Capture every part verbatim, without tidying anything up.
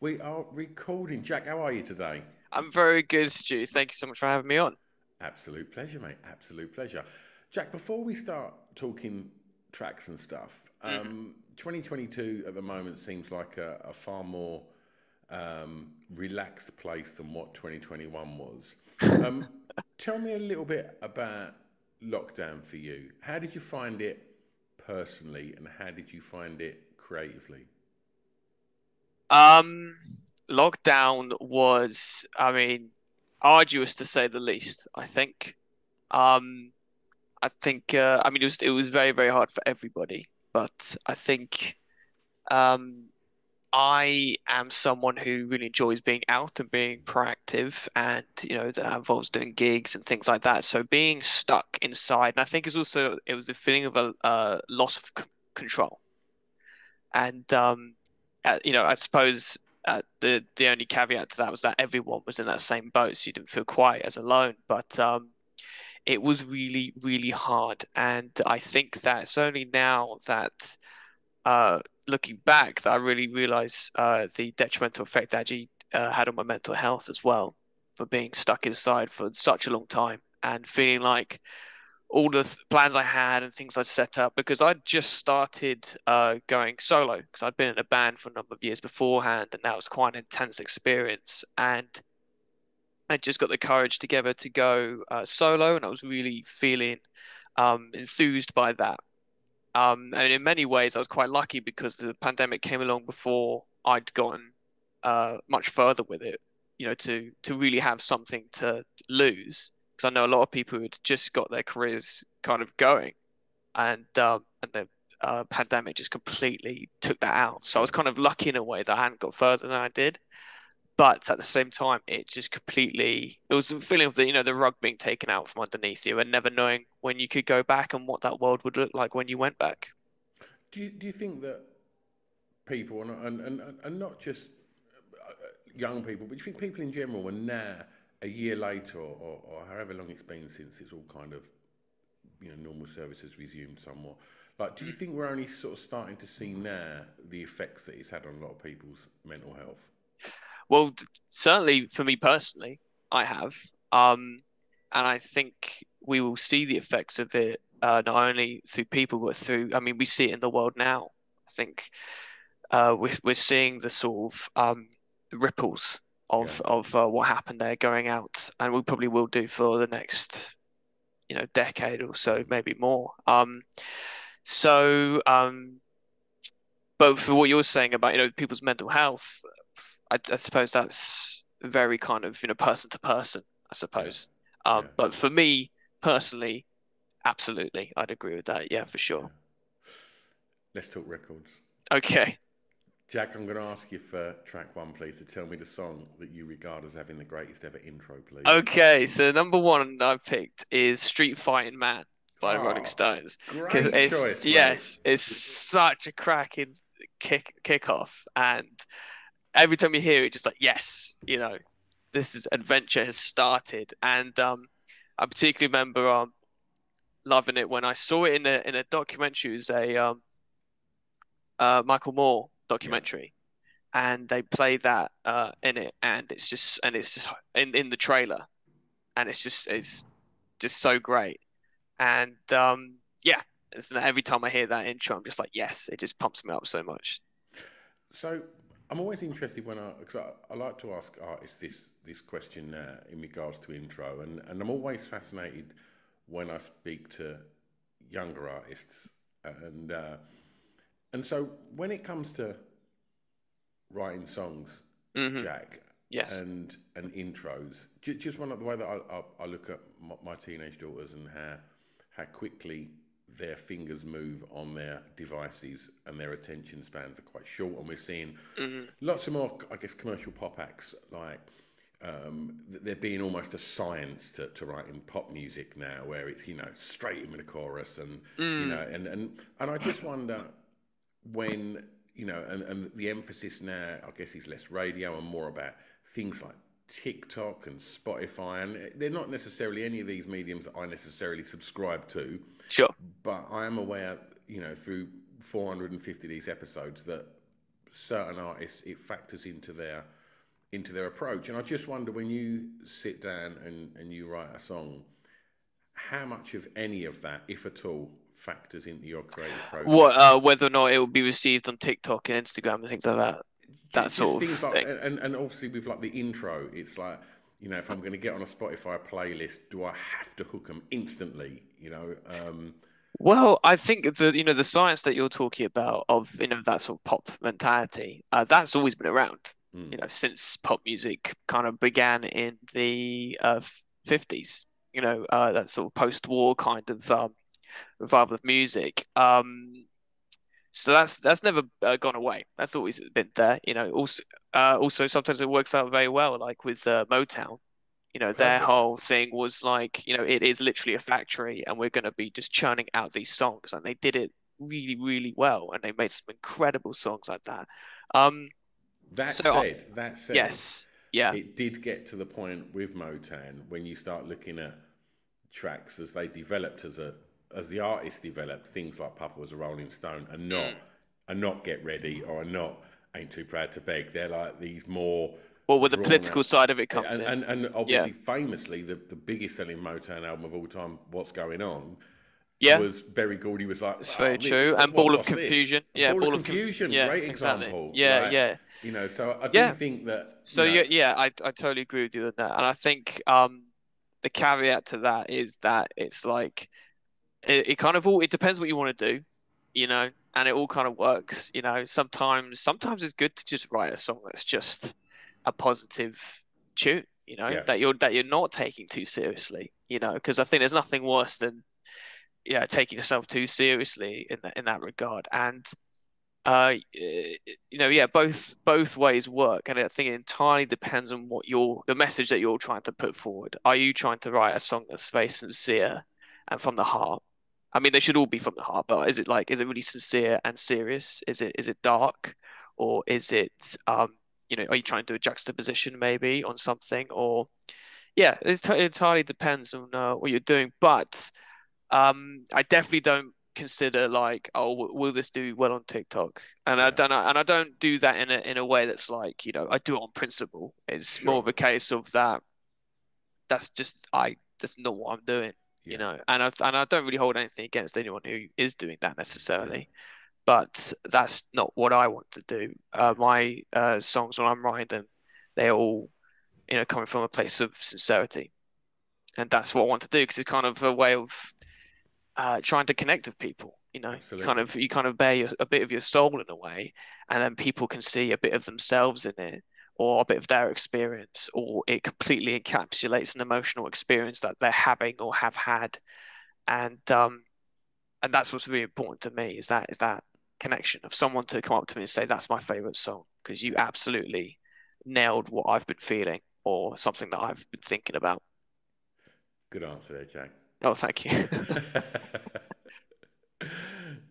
We are recording. Jack, how are you today? I'm very good, Stu. Thank you so much for having me on. Absolute pleasure, mate. Absolute pleasure. Jack, before we start talking tracks and stuff, mm-hmm. um, twenty twenty-two at the moment seems like a, a far more um, relaxed place than what twenty twenty-one was. Um, tell me a little bit about lockdown for you. How did you find it personally, and how did you find it creatively? Um, lockdown was, I mean, arduous to say the least, I think. Um, I think, uh, I mean, it was, it was very, very hard for everybody, but I think um, I am someone who really enjoys being out and being proactive, and, you know, that involves doing gigs and things like that. So being stuck inside, and I think it's also, it was the feeling of a uh, loss of c- control. And, um, uh, you know, I suppose uh, the, the only caveat to that was that everyone was in that same boat, so you didn't feel quite as alone, but, um, it was really, really hard. And I think that it's only now that uh, looking back that I really realize uh, the detrimental effect that actually uh, had on my mental health as well, for being stuck inside for such a long time and feeling like all the th- plans I had and things I'd set up, because I'd just started uh, going solo, because I'd been in a band for a number of years beforehand, and that was quite an intense experience. And I just got the courage together to go uh, solo, and I was really feeling um, enthused by that. Um, and in many ways, I was quite lucky because the pandemic came along before I'd gotten uh, much further with it, you know, to to really have something to lose. Because I know a lot of people who had just got their careers kind of going, and um, and the uh, pandemic just completely took that out. So I was kind of lucky in a way that I hadn't got further than I did. But at the same time, it just completely, it was the feeling of the, you know, the rug being taken out from underneath you and never knowing when you could go back and what that world would look like when you went back. Do you, do you think that people, and, and, and not just young people, but do you think people in general were now, a year later or, or however long it's been since it's all kind of, you know, normal services resumed somewhat, like, do you think we're only sort of starting to see now the effects that it's had on a lot of people's mental health? Well, certainly for me personally, I have. Um, and I think we will see the effects of it, uh, not only through people, but through, I mean, we see it in the world now. I think uh, we're, we're seeing the sort of um, ripples of, yeah. of uh, what happened there going out. And we probably will do for the next, you know, decade or so, maybe more. Um, so, um, but for what you're saying about, you know, people's mental health, I, I suppose that's very kind of, you know, person to person, I suppose. Yeah. Um, yeah. But for me personally, absolutely, I'd agree with that. Yeah, for sure. Yeah. Let's talk records. Okay. Jack, I'm going to ask you for track one, please, to tell me the song that you regard as having the greatest ever intro, please. Okay, so number one I picked is Street Fighting Man by the oh, Rolling Stones. Great it's, choice. Yes, mate. It's such a cracking kick kickoff, and every time you hear it, just like, yes, you know, this is adventure has started. And um, I particularly remember um, loving it when I saw it in a in a documentary. It was a um, uh, Michael Moore documentary, yeah. And they played that uh, in it, and it's just and it's just in, in the trailer, and it's just it's just so great. And um, yeah, it's, every time I hear that intro, I'm just like, yes, it just pumps me up so much. So. I'm always interested when I, because I, I like to ask artists this this question uh, in regards to intro, and, and I'm always fascinated when I speak to younger artists, and uh, and so when it comes to writing songs, mm-hmm. Jack, yes, and and intros, just one of the way that I I look at my teenage daughters and how how quickly their fingers move on their devices, and their attention spans are quite short. And we're seeing mm-hmm. lots of more, I guess, commercial pop acts, like um, there being almost a science to, to writing pop music now, where it's, you know, straight in with a chorus, and mm. you know, and, and and I just wonder when, you know, and, and the emphasis now, I guess, is less radio and more about things like TikTok and Spotify, and they're not necessarily any of these mediums that I necessarily subscribe to. Sure. But I am aware, you know, through four hundred fifty of these episodes that certain artists, it factors into their into their approach. And I just wonder, when you sit down and, and you write a song, how much of any of that, if at all, factors into your creative process? What, uh, whether or not it will be received on TikTok and Instagram and things like that. That sort of like, thing. And, and obviously with like the intro, it's like, you know, if I'm going to get on a Spotify playlist, do I have to hook them instantly? You know, um, well, I think the you know the science that you're talking about of you know that sort of pop mentality, uh, that's always been around. Mm. You know, since pop music kind of began in the uh, fifties. You know, uh, that sort of post-war kind of um, revival of music. Um, so that's that's never uh, gone away. That's always been there. You know, also uh, also sometimes it works out very well. Like with uh, Motown. You know, their whole thing was like, you know, it is literally a factory and we're going to be just churning out these songs. And they did it really, really well. And they made some incredible songs like that. Um, that so said, I, that said, yes, yeah. It did get to the point with Motown when you start looking at tracks as they developed, as a as the artist developed, things like Papa Was a Rolling Stone and not, and not Get Ready or not Ain't Too Proud to Beg. They're like these more... Well, where the political out. side of it comes and, in. And, and obviously, yeah. famously, the, the biggest selling Motown album of all time, What's Going On, yeah. was Barry Gordy was like... It's oh, very this, true. And Ball of Confusion. Yeah, Ball, Ball of Confusion, yeah, great exactly. example. Yeah, right? yeah. You know, so I do yeah. think that... So, you know, yeah, I, I totally agree with you on that. And I think um, the caveat to that is that it's like... It, it kind of all... It depends what you want to do, you know, and it all kind of works, you know. Sometimes, sometimes it's good to just write a song that's just... a positive tune, you know, yeah. that you're that you're not taking too seriously, you know, because I think there's nothing worse than, you know, taking yourself too seriously in that in that regard. And uh, you know, yeah, both both ways work, and I think it entirely depends on what your the message that you're trying to put forward. Are you trying to write a song that's very sincere and from the heart? I mean, they should all be from the heart, but is it like is it really sincere and serious? Is it is it dark, or is it um? You know, are you trying to do a juxtaposition maybe on something? Or, yeah, it t- entirely depends on uh, what you're doing. But um, I definitely don't consider like, oh, w- will this do well on TikTok? And yeah. I don't, and I don't do that in a in a way that's like, you know, I do it on principle. It's sure. more of a case of that. That's just I. That's not what I'm doing, yeah. you know. And I and I don't really hold anything against anyone who is doing that necessarily. Yeah. But that's not what I want to do. Uh, my uh, songs, when I'm writing them, they're all, you know, coming from a place of sincerity, and that's what I want to do because it's kind of a way of uh, trying to connect with people. You know, Absolutely. kind of you kind of bear your, a bit of your soul in a way, and then people can see a bit of themselves in it, or a bit of their experience, or it completely encapsulates an emotional experience that they're having or have had, and um, and that's what's really important to me. Is that is that. connection of someone to come up to me and say that's my favorite song because you absolutely nailed what I've been feeling or something that I've been thinking about. Good answer there, Jack. Oh, thank you.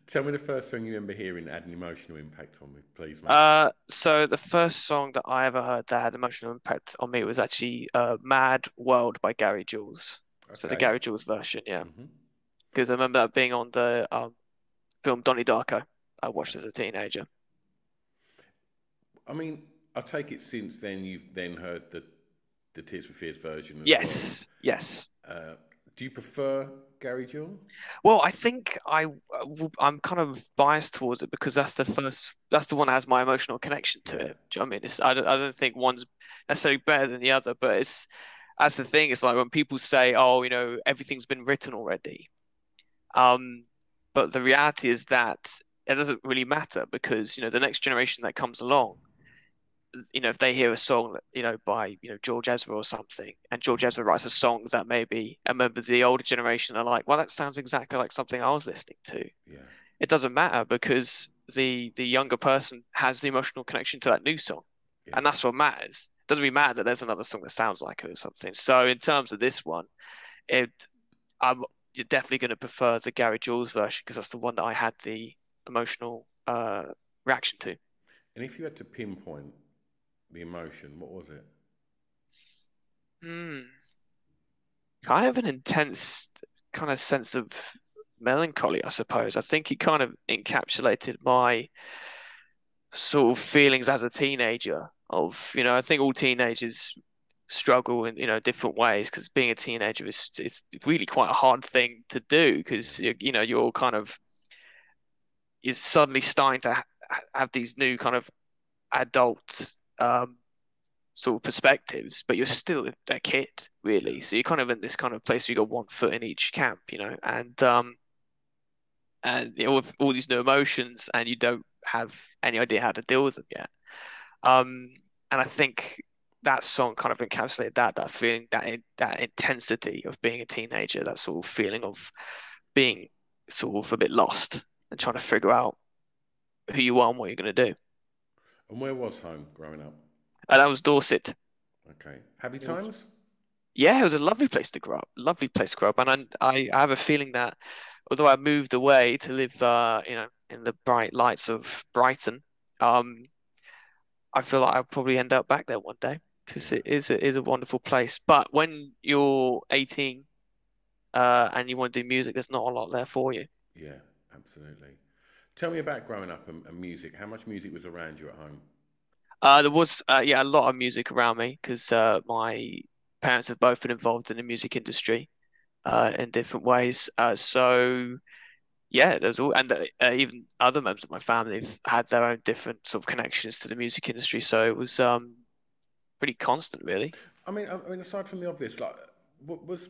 Tell me the first song you remember hearing that had an emotional impact on me, please, mate. Uh, so the first song that I ever heard that had an emotional impact on me was actually uh, Mad World by Gary Jules. Okay. So the Gary Jules version, yeah. Because mm-hmm. I remember that being on the um, film Donnie Darko. I watched as a teenager. I mean, I take it since then you've then heard the the Tears for Fears version. Yes, well. yes. Uh, do you prefer Gary Jules? Well, I think I I'm kind of biased towards it because that's the first that's the one that has my emotional connection to it. Do you know what I mean? It's, I don't I don't think one's necessarily better than the other, but it's that's the thing. It's like when people say, "Oh, you know, everything's been written already," um, but the reality is that. It doesn't really matter because, you know, the next generation that comes along, you know, if they hear a song, you know, by, you know, George Ezra or something, and George Ezra writes a song that maybe a member of the older generation are like, well, that sounds exactly like something I was listening to. Yeah. It doesn't matter because the the younger person has the emotional connection to that new song. Yeah. And that's what matters. It doesn't really matter that there's another song that sounds like it or something. So in terms of this one, it, I'm you're definitely going to prefer the Gary Jules version because that's the one that I had the emotional uh, reaction to. And if you had to pinpoint the emotion, what was it? Mm, kind of an intense kind of sense of melancholy, I suppose. I think it kind of encapsulated my sort of feelings as a teenager of, you know, I think all teenagers struggle in, you know, different ways, because being a teenager is, it's really quite a hard thing to do, because, you know, you're kind of, you're suddenly starting to ha- have these new kind of adult um, sort of perspectives, but you're still a kid, really. So you're kind of in this kind of place where you've got one foot in each camp, you know, and um, and you know, with all these new emotions, and you don't have any idea how to deal with them yet. Um, and I think that song kind of encapsulated that, that feeling, that in, that intensity of being a teenager, that sort of feeling of being sort of a bit lost and trying to figure out who you are and what you're going to do. And where was home growing up? And that was Dorset. Okay. Happy times? Yeah, it was a lovely place to grow up. Lovely place to grow up. And I, I have a feeling that although I moved away to live, uh, you know, in the bright lights of Brighton, um, I feel like I'll probably end up back there one day, because it is, it is a wonderful place. But when you're eighteen uh, and you want to do music, there's not a lot there for you. Yeah, absolutely. Tell me about growing up and, and music. How much music was around you at home? Uh, there was, uh, yeah, a lot of music around me, because uh, my parents have both been involved in the music industry uh, in different ways. Uh, so, yeah, there's all, and uh, even other members of my family have had their own different sort of connections to the music industry. So it was um, pretty constant, really. I mean, I mean, aside from the obvious, like, was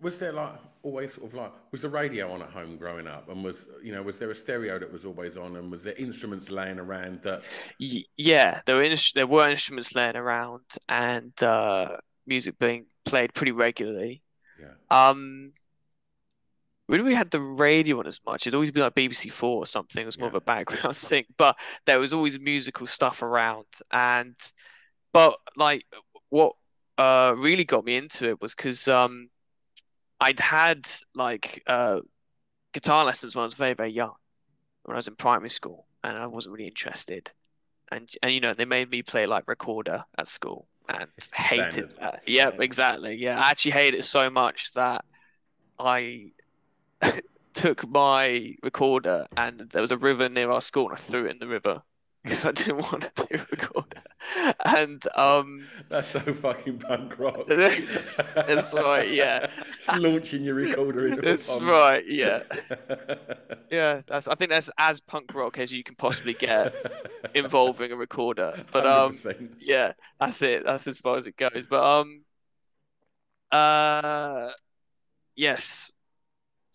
was there like always sort of like was the radio on at home growing up, and was, you know, was there a stereo that was always on, and was there instruments laying around that? Yeah, there were in, there were instruments laying around, and uh, music being played pretty regularly. Yeah. Um. We didn't really had the radio on as much. It'd always be like B B C Four or something. It was more yeah. of a background thing, but there was always musical stuff around. And but like what uh, really got me into it was because um, I'd had like uh, guitar lessons when I was very very young, when I was in primary school, and I wasn't really interested. And and you know, they made me play like recorder at school, and hated Standard. that. Yeah, exactly. Yeah, I actually hated it so much that I took my recorder, and there was a river near our school, and I threw it in the river because I didn't want to do a recorder. And um, that's so fucking punk rock. That's right, yeah. Just launching your recorder into the That's pump. right, yeah. Yeah, that's. I think that's as punk rock as you can possibly get involving a recorder. But um, one hundred percent yeah, that's it. That's as far as it goes. But um, uh, yes.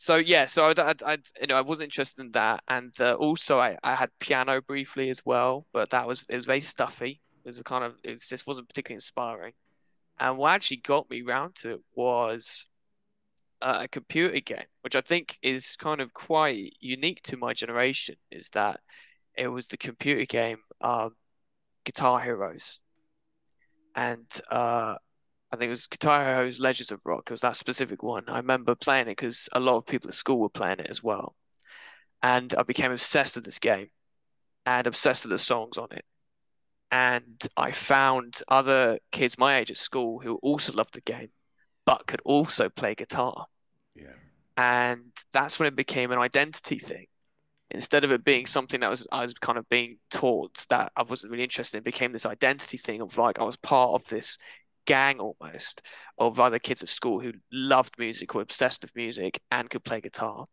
So yeah, so I, I, I, you know, I wasn't interested in that, and uh, also I, I had piano briefly as well, but that was it was very stuffy. It was a kind of it just wasn't particularly inspiring. And what actually got me round to it was uh, a computer game, which I think is kind of quite unique to my generation. Is that it was the computer game um, Guitar Heroes, and uh, I think it was Guitar Hero's Legends of Rock. It was that specific one. I remember playing it because a lot of people at school were playing it as well. And I became obsessed with this game and obsessed with the songs on it. And I found other kids my age at school who also loved the game, but could also play guitar. Yeah. And that's when it became an identity thing. Instead of it being something that was I was kind of being taught that I wasn't really interested in, it became this identity thing of like I was part of this gang almost of other kids at school who loved music, were obsessed with music, and could play guitar.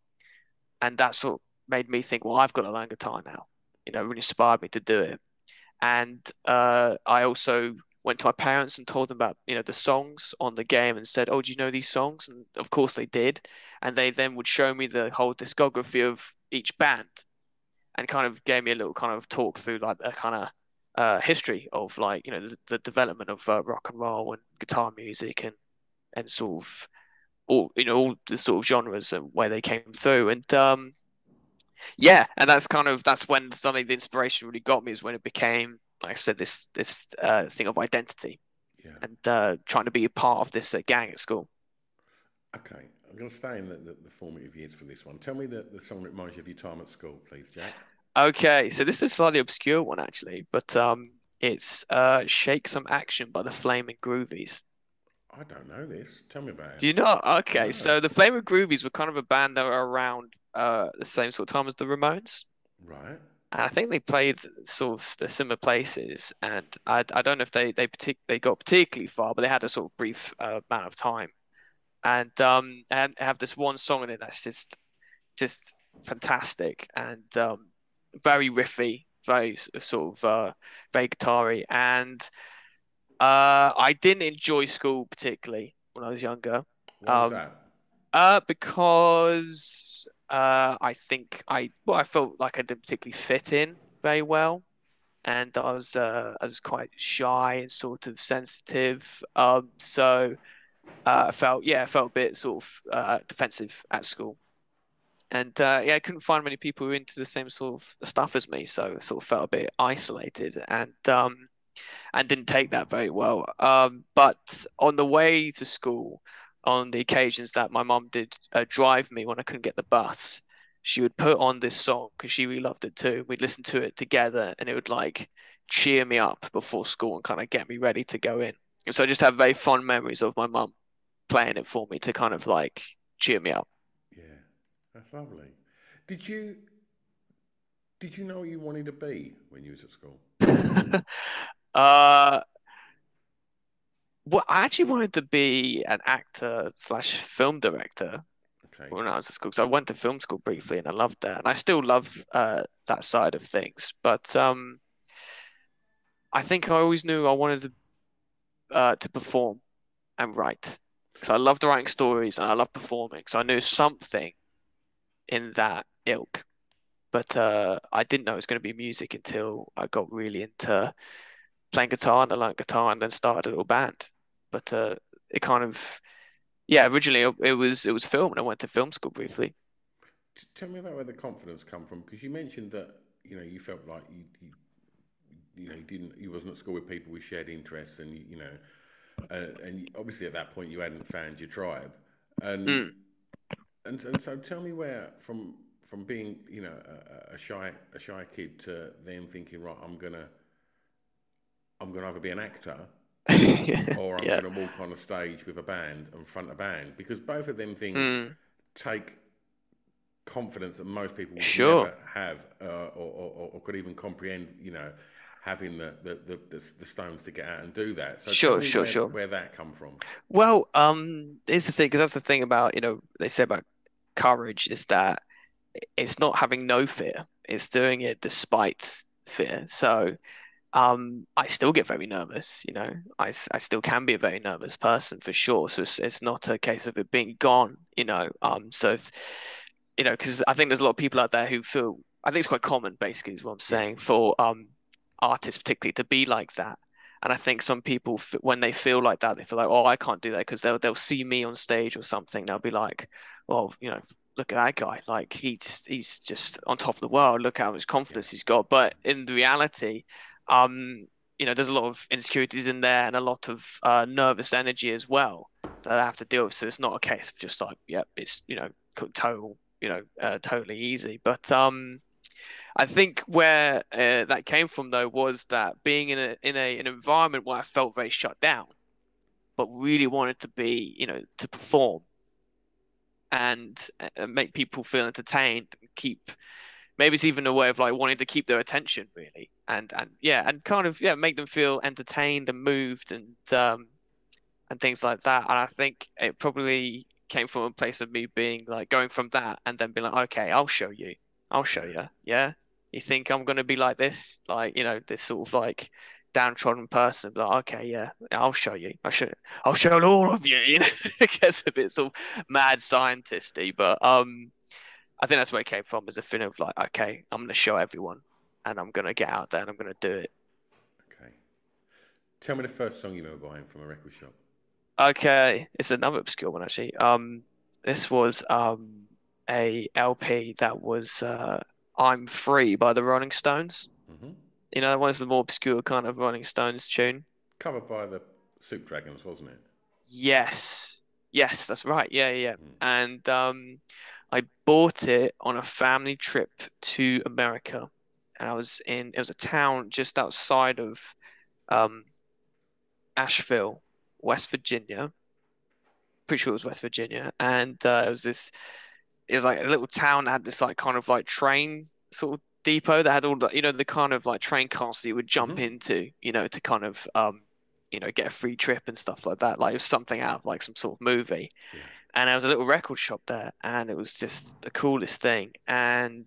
And that sort of made me think, well, I've got to learn guitar now. You know, it really inspired me to do it. And uh, I also went to my parents and told them about, you know, the songs on the game and said, oh, do you know these songs? And of course they did. And they then would show me the whole discography of each band and kind of gave me a little kind of talk through like the kind of Uh, history of like, you know, the, the development of uh, rock and roll and guitar music and and sort of all, you know, all the sort of genres and where they came through. And um yeah, and that's kind of that's when suddenly the inspiration really got me, is when it became, like I said, this this uh, thing of identity. Yeah. And uh, trying to be a part of this uh, gang at school. Okay, I'm going to stay in the, the, the formative years for this one. Tell me the, the song that reminds you of your time at school, please, Jack. Okay, so this is a slightly obscure one actually, but um, it's uh, Shake Some Action by the Flaming Groovies. I don't know this. Tell me about it. Do you not? Okay, so the Flaming Groovies were kind of a band that were around uh, the same sort of time as the Ramones. Right. And I think they played sort of similar places, and I I don't know if they they partic- they got particularly far, but they had a sort of brief uh, amount of time, and um and have this one song in it that's just just fantastic and um very riffy, very sort of uh, very guitar-y, and uh I didn't enjoy school particularly when I was younger. What um, was that? Uh, because uh, I think I well I felt like I didn't particularly fit in very well, and I was uh, I was quite shy and sort of sensitive. Um, so uh, I felt yeah I felt a bit sort of uh, defensive at school, and uh, yeah I couldn't find many people who were into the same sort of stuff as me. So I sort of felt a bit isolated, and um, and didn't take that very well. Um, but on the way to school, on the occasions that my mum did uh, drive me when I couldn't get the bus, she would put on this song because she really loved it too. We'd listen to it together, and it would like cheer me up before school and kind of get me ready to go in. And so I just have very fond memories of my mum playing it for me to kind of like cheer me up. Yeah, that's lovely. Did you did you know what you wanted to be when you was at school? uh. Well, I actually wanted to be an actor slash film director okay. when I was at school, because I went to film school briefly and I loved that. And I still love uh, that side of things. But um, I think I always knew I wanted to uh, to perform and write, because I loved writing stories and I loved performing. So I knew something in that ilk. But uh, I didn't know it was going to be music until I got really into playing guitar, and I learned guitar and then started a little band. But uh, it kind of, yeah. Originally, it, it was it was film, and I went to film school briefly. Tell me about where the confidence come from, because you mentioned that you know you felt like you you, you know you didn't you wasn't at school with people with shared interests, and you, you know, uh, and obviously at that point you hadn't found your tribe, and mm. and and so tell me where from from being you know a, a shy a shy kid to then thinking, right, I'm gonna I'm gonna either be an actor. yeah. Or I'm yeah. going to walk on a stage with a band and front a band, because both of them things mm. take confidence that most people would sure. never have uh, or, or, or could even comprehend, you know, having the the, the, the, the stones to get out and do that. So sure, sure, where, sure. where that come from? Well, um, here's the thing, because that's the thing about, you know, they say about courage is that it's not having no fear. It's doing it despite fear. So Um, I still get very nervous, you know, I, I still can be a very nervous person for sure. So it's, it's not a case of it being gone, you know. Um, so, if, you know, because I think there's a lot of people out there who feel, I think it's quite common, basically, is what I'm saying, for um, artists particularly to be like that. And I think some people, when they feel like that, they feel like, oh, I can't do that, because they'll, they'll see me on stage or something. They'll be like, well, you know, look at that guy. Like he's, he's just on top of the world. Look how much confidence he's got. But in reality, Um, you know, there's a lot of insecurities in there and a lot of uh, nervous energy as well that I have to deal with. So it's not a case of just like, yep, yeah, it's, you know, total, you know, uh, totally easy. But um, I think where uh, that came from though was that being in a in a an environment where I felt very shut down, but really wanted to be, you know, to perform and uh, make people feel entertained and keep. Maybe it's even a way of like wanting to keep their attention really, and and yeah, and kind of yeah, make them feel entertained and moved and um and things like that. And I think it probably came from a place of me being like going from that and then being like, okay, I'll show you, I'll show you, yeah. You think I'm gonna be like this, like you know, this sort of like downtrodden person? But like, okay, yeah, I'll show you, I should, I'll show all of you. You know, it gets a bit sort of mad scientist-y, but um. I think that's where it came from, as a feeling of like, okay, I'm going to show everyone and I'm going to get out there and I'm going to do it. Okay. Tell me the first song you remember buying from a record shop. Okay. It's another obscure one, actually. Um, this was um, a L P that was uh, I'm Free by the Rolling Stones. Mm-hmm. You know, that was the more obscure kind of Rolling Stones tune. Covered by the Soup Dragons, wasn't it? Yes. Yes, that's right. Yeah, yeah. Mm. And um, I bought it on a family trip to America, and I was in, it was a town just outside of um, Asheville, West Virginia. Pretty sure it was West Virginia. And uh, it was this, it was like a little town that had this like kind of like train sort of depot that had all the, you know, the kind of like train cars that you would jump mm-hmm. into, you know, to kind of, um, you know, get a free trip and stuff like that. Like it was something out of like some sort of movie. Yeah. And there was a little record shop there, and it was just the coolest thing. And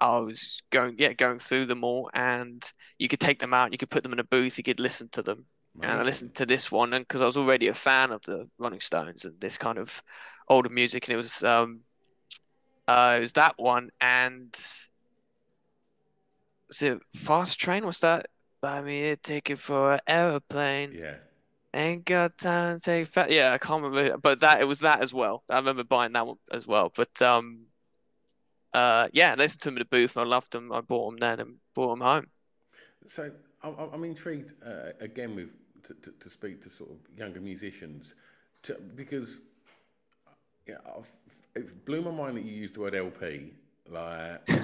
I was going, yeah, going through them all, and you could take them out, you could put them in a booth, you could listen to them. Right. And I listened to this one, and because I was already a fan of the Rolling Stones and this kind of older music, and it was, um, uh, it was that one, and was it Fast Train? What's that? Buy me a ticket for an aeroplane. Yeah. Ain't got time to take fa- yeah, I can't remember, but that it was that as well. I remember buying that one as well. But um, uh, yeah, I listened to them in the booth, and I loved them. I bought them then and brought them home. So I'm, I'm intrigued uh, again with to, to, to speak to sort of younger musicians, to, because yeah, I've, it blew my mind that you used the word L P. Like you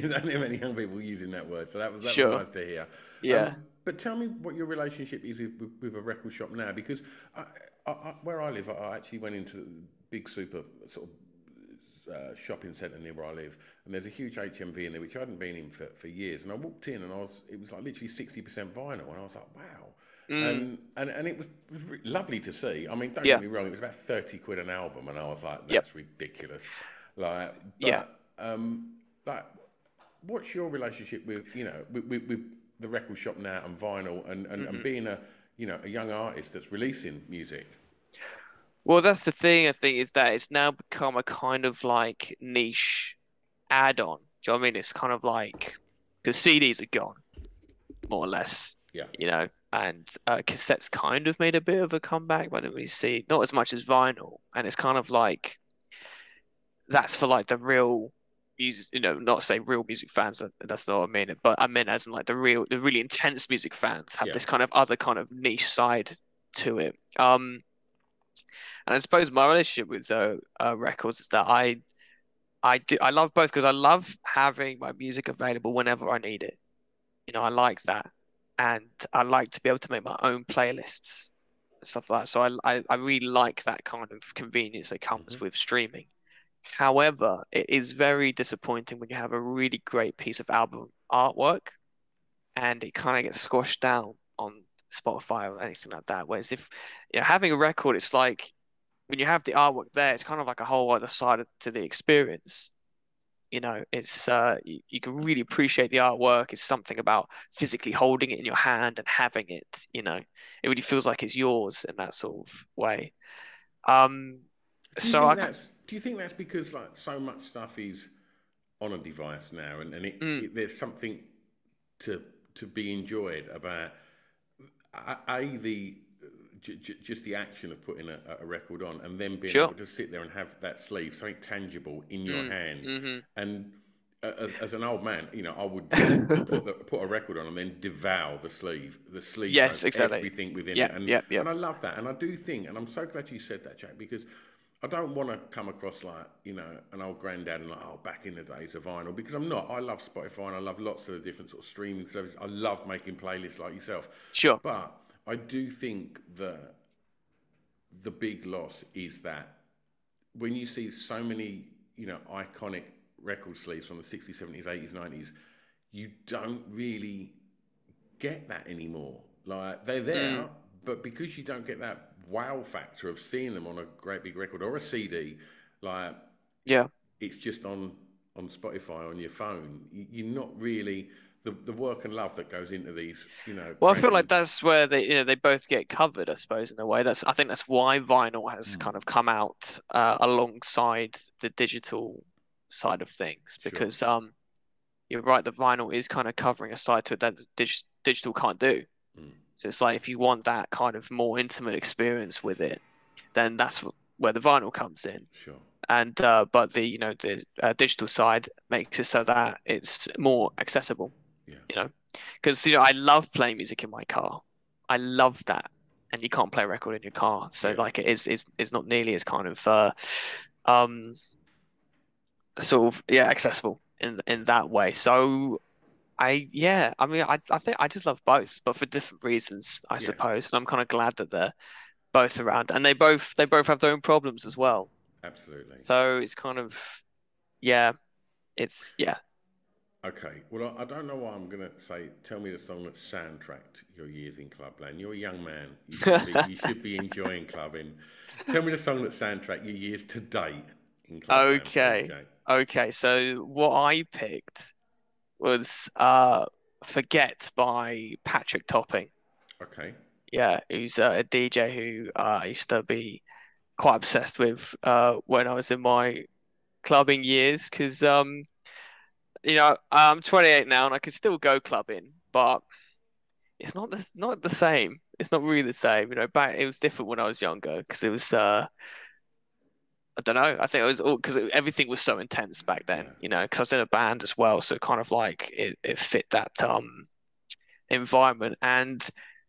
don't have many young people using that word, so that was that sure. was nice to hear. Yeah. Um, But tell me what your relationship is with, with, with a record shop now, because I, I, I, where I live, I, I actually went into the big super sort of uh, shopping centre near where I live, and there's a huge H M V in there, which I hadn't been in for, for years. And I walked in, and I was it was like literally sixty percent vinyl, and I was like, wow. Mm. And, and and it was lovely to see. I mean, don't yeah. get me wrong, it was about thirty quid an album, and I was like, that's yep. ridiculous. Like, but, yeah. Um, like, what's your relationship with you know with with, with the record shop now and vinyl and, and, mm-hmm. and being a you know a young artist that's releasing music? Well, that's the thing, I think, is that it's now become a kind of like niche add-on. Do you know what I mean? It's kind of like, because C Ds are gone, more or less. Yeah. You know, and uh, cassettes kind of made a bit of a comeback, but I didn't really see, not as much as vinyl. And it's kind of like, that's for like the real music, you know, not say real music fans, that, that's not what I mean, but I meant as in like the real, the really intense music fans have yeah. this kind of other kind of niche side to it. Um, and I suppose my relationship with uh, uh, records is that I, I do, I love both, because I love having my music available whenever I need it. You know, I like that, and I like to be able to make my own playlists and stuff like that. So I, I, I really like that kind of convenience that comes mm-hmm. with streaming. However, it is very disappointing when you have a really great piece of album artwork and it kind of gets squashed down on Spotify or anything like that. Whereas if you know, having a record, it's like when you have the artwork there, it's kind of like a whole other side to the experience. You know, it's uh, you, you can really appreciate the artwork. It's something about physically holding it in your hand and having it. You know, it really feels like it's yours in that sort of way. Um, so I. Do you think that's because like so much stuff is on a device now, and, and it, mm. it, there's something to to be enjoyed about a, a the j- j- just the action of putting a, a record on and then being sure. able to sit there and have that sleeve, something tangible in your mm. hand, mm-hmm. and uh, as an old man, you know, I would put, the, put a record on and then devour the sleeve, the sleeve, yes, exactly. everything within yep, it, and yep, yep. and I love that, and I do think, and I'm so glad you said that, Jack, because I don't want to come across like, you know, an old granddad and like, oh, back in the days of vinyl, because I'm not. I love Spotify and I love lots of the different sort of streaming services. I love making playlists like yourself. Sure. But I do think that the big loss is that when you see so many, you know, iconic record sleeves from the sixties, seventies, eighties, nineties, you don't really get that anymore. Like, they're there, mm. but because you don't get that wow factor of seeing them on a great big record or a C D, like yeah, it's just on on Spotify on your phone. You're not really the the work and love that goes into these, you know. Well, I feel like that's where they you know they both get covered, I suppose, in a way. That's I think that's why vinyl has mm. kind of come out uh, alongside the digital side of things, because sure. um, you're right, the vinyl is kind of covering a side to it that the dig- digital can't do. Mm. So it's like if you want that kind of more intimate experience with it, then that's where the vinyl comes in. Sure. And uh, but the you know the uh, digital side makes it so that it's more accessible. Yeah. You know, because you know I love playing music in my car. I love that, and you can't play a record in your car. So yeah. like it is is is not nearly as kind of uh, um sort of yeah accessible in in that way. So. I yeah, I mean, I I think I just love both, but for different reasons, I yeah. suppose. And I'm kind of glad that they're both around, and they both they both have their own problems as well. Absolutely. So it's kind of yeah, it's yeah. Okay, well, I don't know why I'm going to say, tell me the song that soundtracked your years in Clubland. You're a young man. You should be, you should be enjoying clubbing. Tell me the song that soundtracked your years to date in Clubland. Okay. okay, okay. So what I picked was uh, Forget by Patrick Topping. Okay. Yeah, who's a D J who uh, I used to be quite obsessed with uh, when I was in my clubbing years because... Um, You know, I'm twenty-eight now, and I can still go clubbing, but it's not the not the same. It's not really the same. You know, back it was different when I was younger because it was, uh, I don't know. I think it was all because everything was so intense back then. You know, because I was in a band as well, so it kind of like it, it fit that um environment. And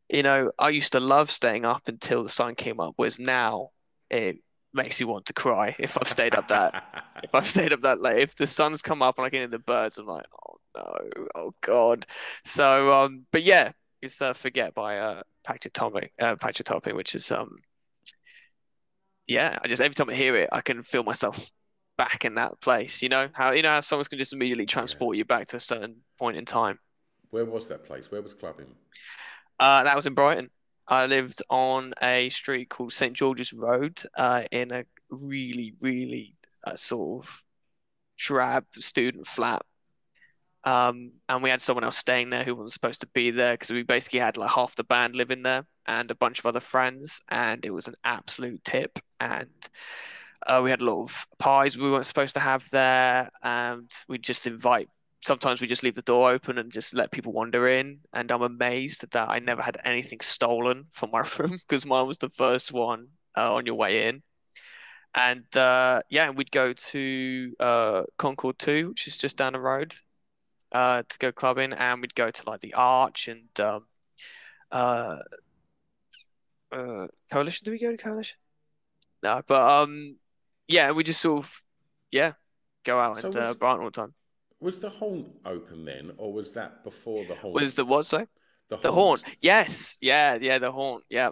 you know, I used to love staying up until the sun came up. Whereas now it. Makes you want to cry if I've stayed up that if I've stayed up that late. If the sun's come up and I can hear the birds, I'm like, oh no, oh god. So um but yeah, it's uh, Forget by uh Patrick Topping, uh Patrick Topping, which is um yeah, I just every time I hear it I can feel myself back in that place, you know? How you know how songs can just immediately transport yeah. you back to a certain point in time. Where was that place? Where was clubbing? Uh that was in Brighton. I lived on a street called Saint George's Road uh, in a really, really uh, sort of drab student flat. Um, and we had someone else staying there who wasn't supposed to be there because we basically had like half the band living there and a bunch of other friends. And it was an absolute tip. And uh, we had a lot of pies we weren't supposed to have there. And we'd just invite Sometimes we just leave the door open and just let people wander in. And I'm amazed that I never had anything stolen from my room because mine was the first one uh, on your way in. And uh, yeah, we'd go to uh, Concord two, which is just down the road uh, to go clubbing. And we'd go to like the Arch and um, uh, uh, Coalition. Did we go to Coalition? No, but um, yeah, we just sort of, yeah, go out so and uh, Brighton all the time. Was the Haunt open then, or was that before the Haunt? Was the what, sorry? The, the Haunt. Haunt. Yes. Yeah, yeah, the Haunt, yeah.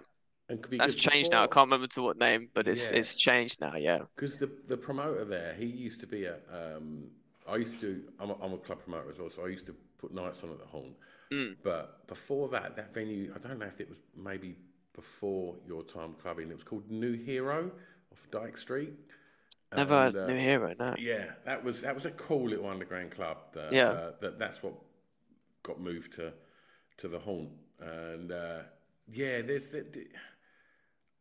And that's changed before. now. I can't remember to what name, but it's yeah. it's changed now, yeah. Because the, the promoter there, he used to be a... Um, I used to do... I'm a, I'm a club promoter as well, so I used to put nights on at the Haunt. Mm. But before that, that venue, I don't know if it was maybe before your time clubbing, it was called New Hero off Dyke Street. Never and, uh, New Hero, no. Yeah, that was that was a cool little underground club. That, yeah, uh, that that's what got moved to to the Haunt, and uh, yeah, there's that. The,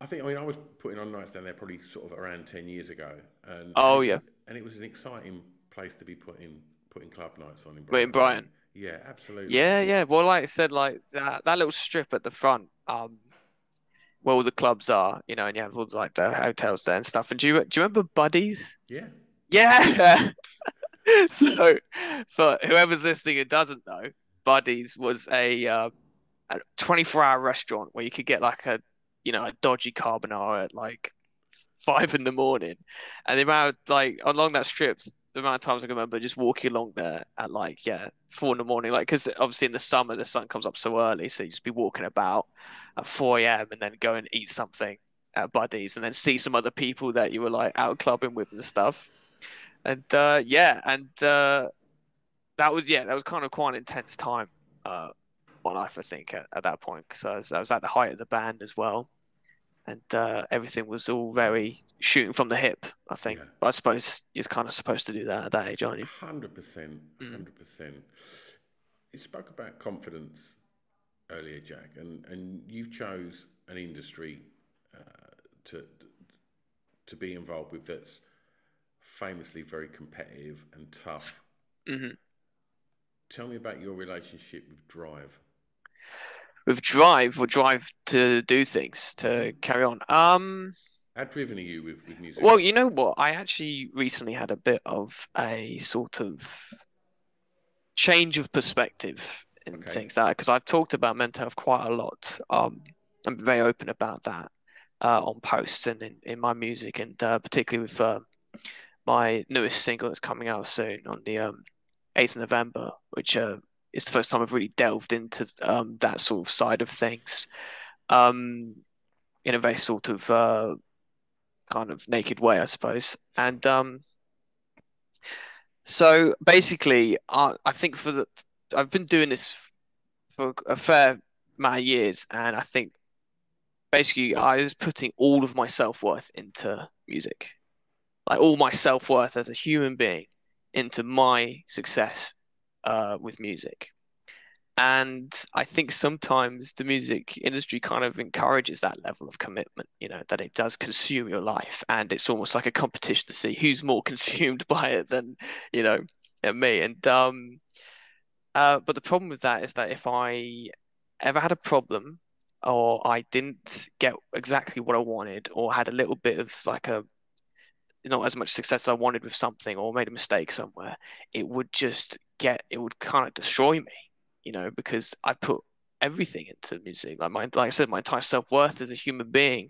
I think I mean I was putting on nights down there probably sort of around ten years ago, and oh and yeah, it, and it was an exciting place to be putting putting club nights on in Brighton. In Brighton. Yeah, absolutely. Yeah, yeah. Well, like I said, like that that little strip at the front. Um, Where all the clubs are, you know, and you have all the, like the hotels there and stuff. And do you do you remember Buddy's? Yeah, yeah. So, for whoever's listening who doesn't know, Buddy's was a uh, a twenty-four hour restaurant where you could get like a you know a dodgy carbonara at like five in the morning, and the amount of, like along that strip, the amount of times I can remember just walking along there at like yeah four in the morning, like because obviously in the summer the sun comes up so early, so you just be walking about at four a m and then go and eat something at Buddy's and then see some other people that you were like out clubbing with and stuff. And uh, yeah, and uh, that was yeah that was kind of quite an intense time uh, my life I think at, at that point because I was, I was at the height of the band as well. And uh, everything was all very shooting from the hip, I think. Yeah. I suppose you're kind of supposed to do that at that age, aren't you? one hundred percent. one hundred percent. Mm. You spoke about confidence earlier, Jack, and, and you've chose an industry uh, to to be involved with that's famously very competitive and tough. Mm-hmm. Tell me about your relationship with drive. With drive, or drive to do things, to carry on. Um, How driven are you with, with music? Well, you know what? I actually recently had a bit of a sort of change of perspective in okay. things like that, because I've talked about mental health quite a lot. Um, I'm very open about that uh, on posts and in, in my music, and uh, particularly with uh, my newest single that's coming out soon on the um, eighth of November, which... Uh, It's the first time I've really delved into um, that sort of side of things um, in a very sort of uh, kind of naked way, I suppose. And um, So basically, I, I think for the I've been doing this for a fair amount of years, and I think basically I was putting all of my self-worth into music, like all my self-worth as a human being into my success uh, with music. And I think sometimes the music industry kind of encourages that level of commitment, you know, that it does consume your life. And it's almost like a competition to see who's more consumed by it than, you know, me. And um, uh, but the problem with that is that if I ever had a problem or I didn't get exactly what I wanted or had a little bit of like a, not as much success as I wanted with something or made a mistake somewhere, it would just get, it would kind of destroy me. You know, because I put everything into music. Like my, like I said, my entire self-worth as a human being,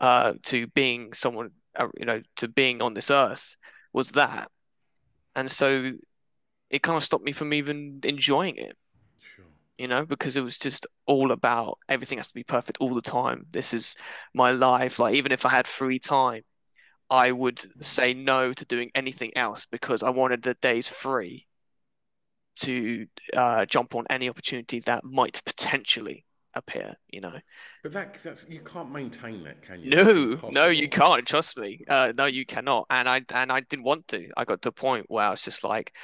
uh, to being someone, uh, you know, to being on this earth was that. And so it kind of stopped me from even enjoying it, sure. You know, because it was just all about everything has to be perfect all the time. This is my life. Like, even if I had free time, I would say no to doing anything else because I wanted the days free to uh, jump on any opportunity that might potentially appear, you know. But that, that's, you can't maintain that, can you? No, no, you can't, trust me. Uh, no, you cannot. And I and I didn't want to. I got to a point where I was just like,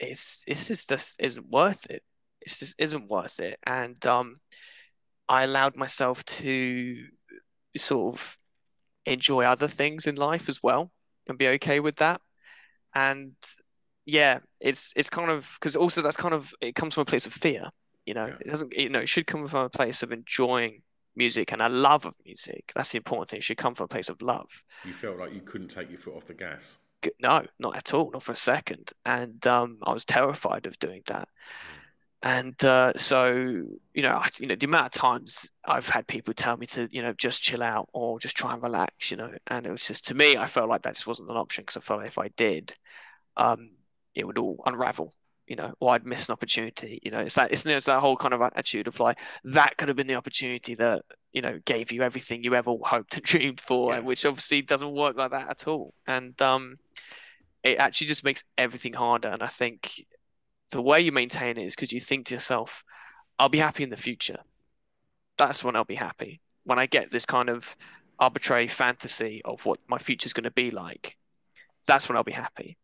it's, it's just, this isn't worth it. It just isn't worth it. And um, I allowed myself to sort of enjoy other things in life as well and be okay with that. And yeah, it's it's kind of, because also that's kind of, it comes from a place of fear, you know. Yeah. It doesn't, you know, it should come from a place of enjoying music and a love of music. That's the important thing. It should come from a place of love. You felt like you couldn't take your foot off the gas. No, not at all, not for a second. And um, I was terrified of doing that. Yeah. And uh, so, you know, I, you know, the amount of times I've had people tell me to, you know, just chill out or just try and relax, you know. And it was just, to me, I felt like that just wasn't an option, because I felt like if I did, um. it would all unravel, you know, or I'd miss an opportunity. You know, it's that, it's, it's that whole kind of attitude of like, that could have been the opportunity that, you know, gave you everything you ever hoped and dreamed for, yeah. Which obviously doesn't work like that at all. And um, it actually just makes everything harder. And I think the way you maintain it is because you think to yourself, I'll be happy in the future. That's when I'll be happy. When I get this kind of arbitrary fantasy of what my future's going to be like, that's when I'll be happy.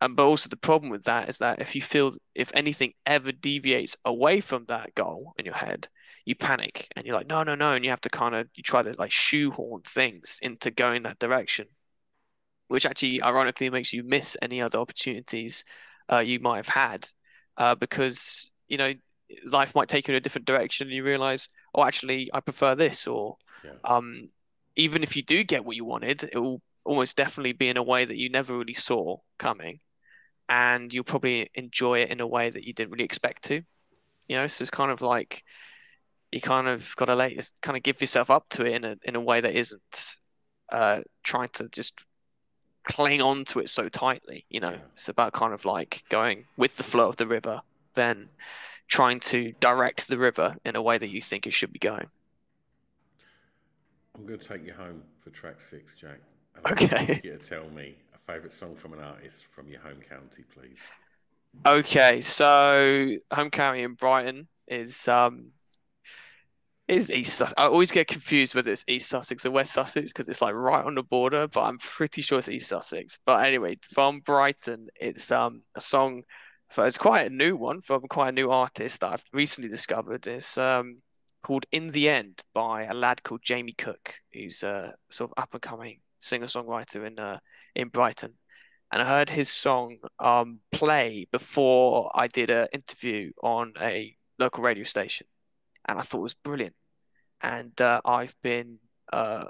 And but also the problem with that is that if you feel, if anything ever deviates away from that goal in your head, you panic and you're like, no, no, no. And you have to kind of, you try to like shoehorn things into going that direction, which actually ironically makes you miss any other opportunities uh, you might have had uh, because, you know, life might take you in a different direction and you realize, oh, actually I prefer this. Or yeah. um, even if you do get what you wanted, it will almost definitely be in a way that you never really saw coming. And you'll probably enjoy it in a way that you didn't really expect to, you know. So it's kind of like you kind of got to let, kind of give yourself up to it in a in a way that isn't uh, trying to just cling on to it so tightly, you know. Yeah. It's about kind of like going with the flow of the river, then trying to direct the river in a way that you think it should be going. I'm going to take you home for track six, Jack. And okay. I want you to tell me favourite song from an artist from your home county, please. Okay, so home county in Brighton is um is East Sussex. I always get confused whether it's East Sussex or West Sussex because it's like right on the border, but I'm pretty sure it's East Sussex. But anyway, from Brighton, it's um a song for, it's quite a new one from quite a new artist that I've recently discovered. It's um called In the End by a lad called Jamie Cook, who's a sort of up and coming singer-songwriter in uh, in Brighton. And I heard his song um, play before I did an interview on a local radio station, and I thought it was brilliant. And uh, I've been uh,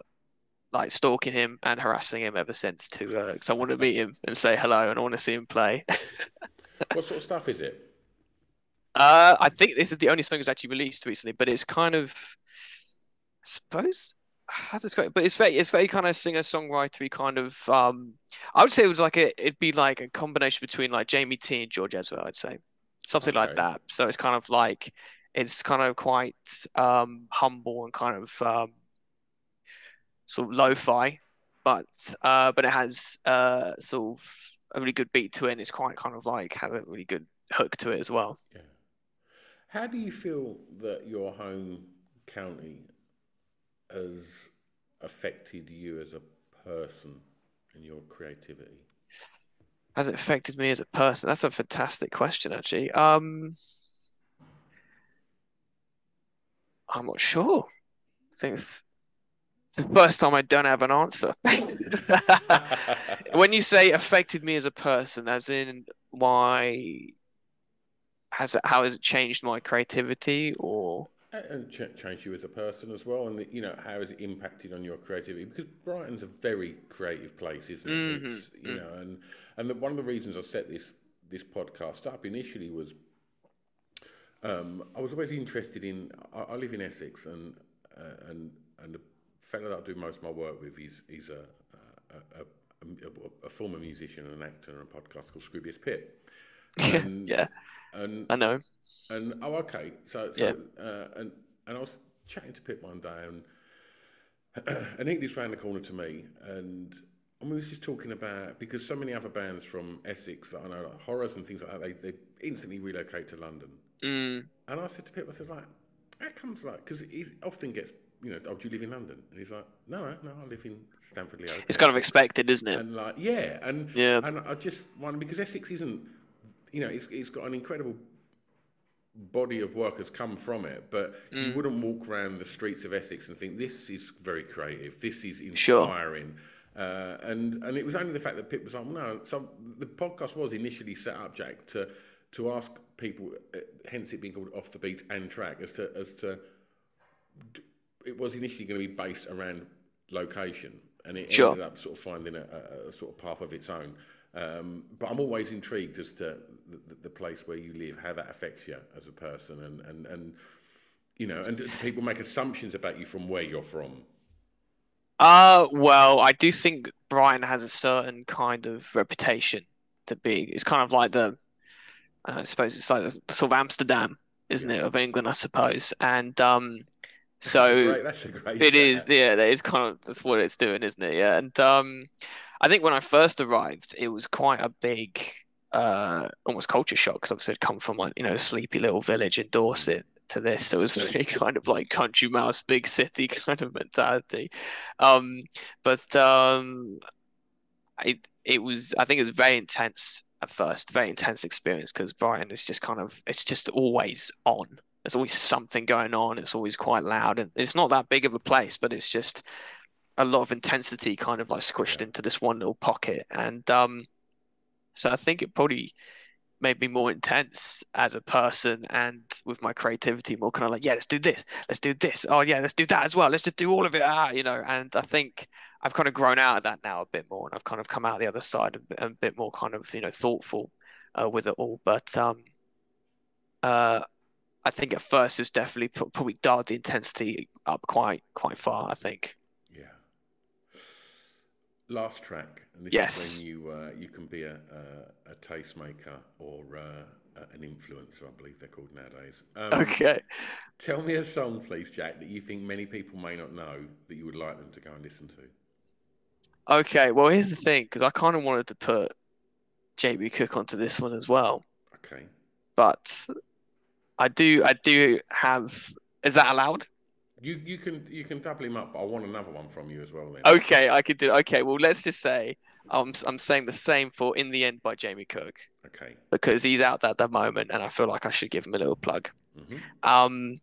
like stalking him and harassing him ever since to uh, 'cause I want to meet him and say hello, and I want to see him play. What sort of stuff is it? Uh, I think this is the only song that's actually released recently, but it's kind of, I suppose, how to describe it, but it's very, it's very kind of singer-songwritery kind of. Um, I would say it was like a, it'd be like a combination between like Jamie T and George Ezra. I'd say something okay. like that. So it's kind of like, it's kind of quite um, humble and kind of um, sort of lo-fi, but uh, but it has uh, sort of a really good beat to it, and it's quite kind of like has a really good hook to it as well. Yeah. How do you feel that your home county has affected you as a person and your creativity? Has it affected me as a person? That's a fantastic question, actually. Um, I'm not sure. I think it's the first time I don't have an answer. When you say affected me as a person, as in why... Has it, how has it changed my creativity, or and ch changed you as a person as well? And the, you know, how has it impacted on your creativity? Because Brighton's a very creative place, isn't it? Mm-hmm. It's, you mm-hmm. know, and and the, one of the reasons I set this this podcast up initially was um, I was always interested in. I, I live in Essex, and uh, and and the fellow that I do most of my work with is is a a, a, a, a former musician and an actor and a podcast called Scroobius Pitt. And, yeah, and I know. And oh, okay. So, so yeah. uh, and and I was chatting to Pip one day, and and English round the corner to me, and and we was just talking about, because so many other bands from Essex, I know, like Horrors and things like that, they they instantly relocate to London. Mm. And I said to Pip, I said, like, that comes like because he often gets, you know, oh, do you live in London? And he's like, no, no, I live in Stamford Lea. It's kind of expected, isn't it? And like, yeah, and yeah, and I just wonder, because Essex isn't. You know, it's it's got an incredible body of work has come from it, but mm. you wouldn't walk around the streets of Essex and think this is very creative, this is inspiring. Sure. Uh, and and it was only the fact that Pip was like, no. So the podcast was initially set up, Jack, to to ask people, uh, hence it being called Off the Beat and Track, as to as to it was initially going to be based around location, and it sure. ended up sort of finding a, a, a sort of path of its own. Um, but I'm always intrigued as to the, the place where you live, how that affects you as a person, and, and, and you know, and people make assumptions about you from where you're from. Uh, well, I do think Brighton has a certain kind of reputation to be. It's kind of like the, I suppose it's like the sort of Amsterdam, isn't yeah. it, of England, I suppose. And um, so that's a great, that's a great it is, yeah, that is kind of, that's what it's doing, isn't it? Yeah. And um, I think when I first arrived, it was quite a big, uh, almost culture shock, because obviously I'd come from like, you know, a sleepy little village in Dorset to this. So it was really kind of like country mouse, big city kind of mentality. Um, but um, it, it was, I think it was very intense at first, very intense experience, because Brighton is just kind of, it's just always on. There's always something going on. It's always quite loud. And it's not that big of a place, but it's just... a lot of intensity kind of like squished yeah. into this one little pocket. And um, so I think it probably made me more intense as a person, and with my creativity more kind of like, yeah, let's do this. Let's do this. Oh yeah, let's do that as well. Let's just do all of it. Ah, you know, and I think I've kind of grown out of that now a bit more, and I've kind of come out the other side a, a bit more kind of, you know, thoughtful uh, with it all. But um, uh, I think at first it was definitely probably dialed the intensity up quite, quite far, I think. Last track, and this yes. is when you uh, you can be a a, a tastemaker or uh, an influencer, I believe they're called nowadays. Um, okay. Tell me a song, please, Jack, that you think many people may not know that you would like them to go and listen to. Okay, well, here's the thing, because I kind of wanted to put Jamie Cook onto this one as well. Okay. But I do I do have... Is that allowed? You you can you can double him up, but I want another one from you as well then. Okay, I could do. Okay, well, let's just say I'm I'm saying the same for In the End by Jamie Cook. Okay. Because he's out at the moment, and I feel like I should give him a little plug. Mm-hmm. Um,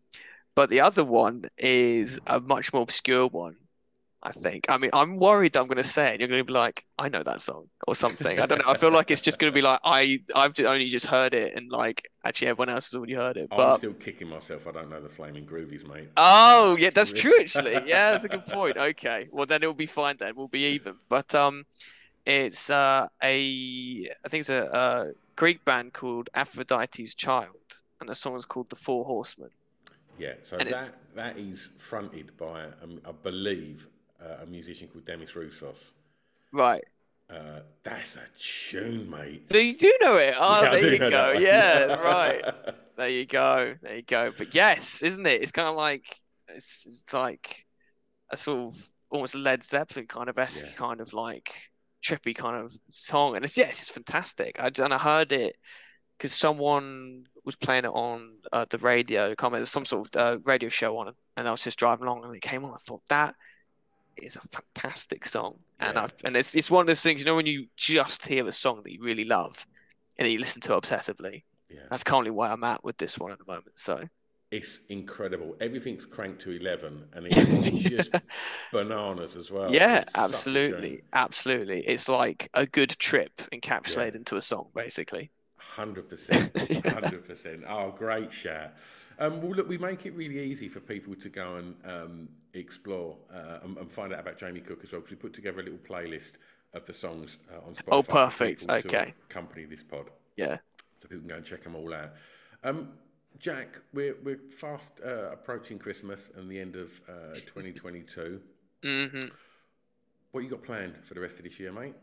but the other one is a much more obscure one, I think. I mean, I'm worried I'm going to say it, and you're going to be like, I know that song or something. I don't know. I feel like it's just going to be like, I, I've only just heard it, and like, actually everyone else has already heard it. But... I'm still kicking myself. I don't know the Flaming Groovies, mate. Oh, yeah, that's true, actually. Yeah, that's a good point. Okay. Well, then it'll be fine then. We'll be even. But um, it's uh, a, I think it's a, a Greek band called Aphrodite's Child, and the song is called The Four Horsemen. Yeah, so and that it's... that is fronted by, um, I believe, Uh, a musician called Demis Roussos. Right. Uh, that's a tune, mate. So you do know it. Oh, yeah, there you go. Yeah, right. There you go. There you go. But yes, isn't it? It's kind of like, it's, it's like a sort of almost Led Zeppelin kind of esque yeah. kind of like trippy kind of song, and it's yeah, it's just fantastic. I and I heard it because someone was playing it on uh, the radio. Can't remember, some sort of uh, radio show on, and I was just driving along, and it came on. I thought that is a fantastic song, yeah. and I've and it's it's one of those things, you know, when you just hear a song that you really love, and that you listen to obsessively. Yeah. That's currently where I'm at with this one at the moment. So it's incredible. Everything's cranked to eleven, and it's just bananas as well. Yeah, it's absolutely, absolutely. It's like a good trip encapsulated yeah. into a song, basically. one hundred percent, one hundred percent. Oh, great shout. Um, well, look, we make it really easy for people to go and um, explore uh, and, and find out about Jamie Cook as well, because we put together a little playlist of the songs uh, on Spotify. Oh, perfect. Okay. Accompany this pod. Yeah. So people can go and check them all out. Um, Jack, we're we're fast uh, approaching Christmas and the end of uh, twenty twenty-two. Mm-hmm. What you got planned for the rest of this year, mate?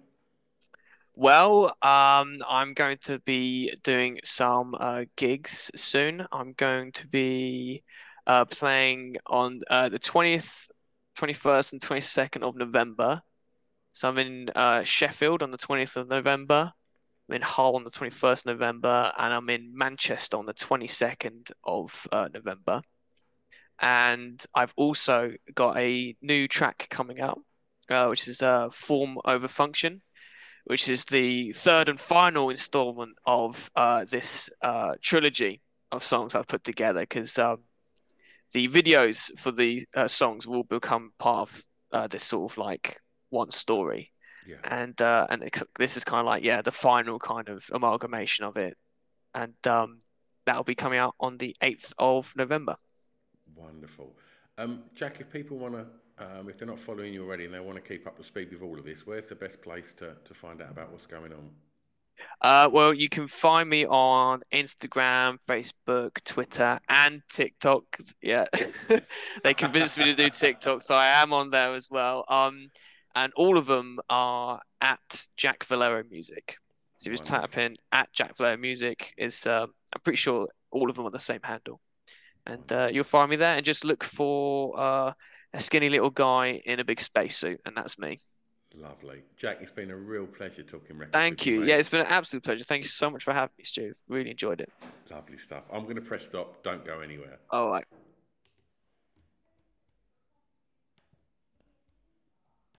Well, um, I'm going to be doing some uh, gigs soon. I'm going to be uh, playing on uh, the twentieth, twenty-first, and twenty-second of November. So I'm in uh, Sheffield on the twentieth of November. I'm in Hull on the twenty-first of November, and I'm in Manchester on the twenty-second of uh, November. And I've also got a new track coming out, uh, which is uh, Form Over Function, which is the third and final installment of uh, this uh, trilogy of songs I've put together, because um, the videos for the uh, songs will become part of uh, this sort of like one story. Yeah. And uh, and it, this is kind of like, yeah, the final kind of amalgamation of it. And um, that'll be coming out on the eighth of November. Wonderful. Um, Jack, if people want to, um, if they're not following you already and they want to keep up to speed with all of this, where's the best place to, to find out about what's going on? Uh, well, you can find me on Instagram, Facebook, Twitter, and TikTok. Yeah, they convinced me to do TikTok, so I am on there as well. Um, And all of them are at Jack Valero Music. So you just wow. tap in at Jack Valero Music. Is um, I'm pretty sure all of them are the same handle. And uh, you'll find me there. And just look for uh, a skinny little guy in a big spacesuit. And that's me. Lovely. Jack, it's been a real pleasure talking records. Thank you. Mate. Yeah, it's been an absolute pleasure. Thank you so much for having me, Stu. Really enjoyed it. Lovely stuff. I'm going to press stop. Don't go anywhere. All right.